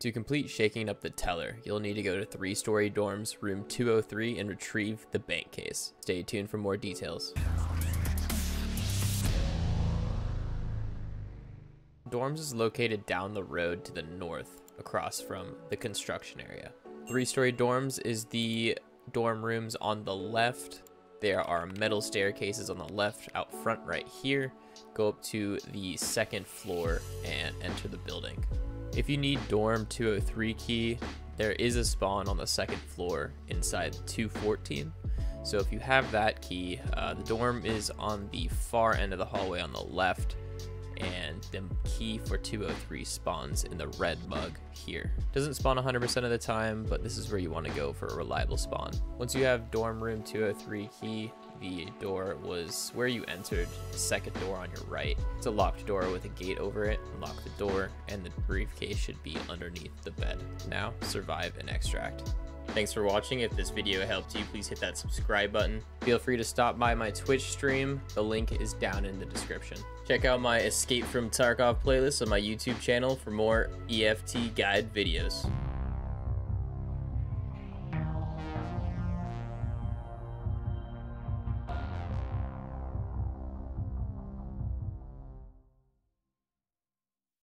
To complete Shaking Up the Teller, you'll need to go to 3-story dorms, room 203, and retrieve the bank case. Stay tuned for more details. Dorms is located down the road to the north, across from the construction area. 3-story dorms is the dorm rooms on the left. There are metal staircases on the left, out front right here. Go up to the second floor and enter the building. If you need dorm 203 key, there is a spawn on the second floor inside 214. So if you have that key, the dorm is on the far end of the hallway on the left, and the key for 203 spawns in the red mug here. Doesn't spawn 100% of the time, but this is where you want to go for a reliable spawn. Once you have dorm room 203 key, the door was where you entered, the second door on your right. It's a locked door with a gate over it. Unlock the door, and the briefcase should be underneath the bed. Now, survive and extract. Thanks for watching. If this video helped you, please hit that subscribe button. Feel free to stop by my Twitch stream. The link is down in the description. Check out my Escape from Tarkov playlist on my YouTube channel for more EFT guide videos.